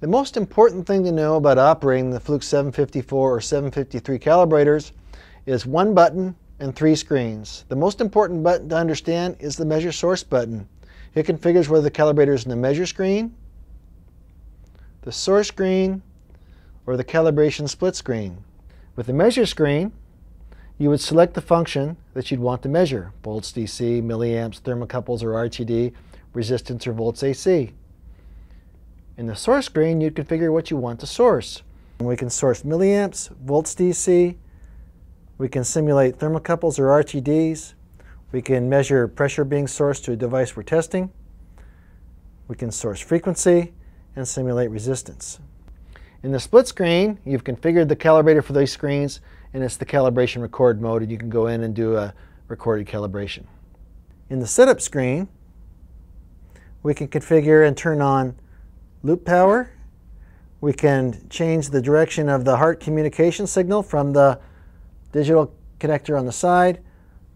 The most important thing to know about operating the Fluke 754 or 753 calibrators is one button and three screens. The most important button to understand is the measure source button. It configures whether the calibrator is in the measure screen, the source screen, or the calibration split screen. With the measure screen, you would select the function that you'd want to measure: volts DC, milliamps, thermocouples or RTD, resistance or volts AC. In the source screen, you'd configure what you want to source. We can source milliamps, volts DC, we can simulate thermocouples or RTDs, we can measure pressure being sourced to a device we're testing, we can source frequency, and simulate resistance. In the split screen, you've configured the calibrator for these screens, and it's the calibration record mode, and you can go in and do a recorded calibration. In the setup screen, we can configure and turn on loop power. We can change the direction of the HART communication signal from the digital connector on the side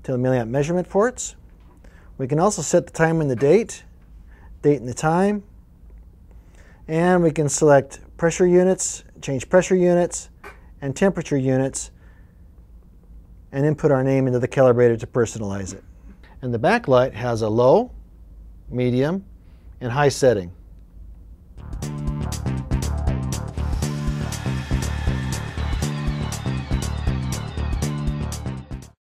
to the milliamp measurement ports. We can also set the time and the date and the time, and we can select pressure units, change pressure units and temperature units, and input our name into the calibrator to personalize it. And the backlight has a low, medium, and high setting.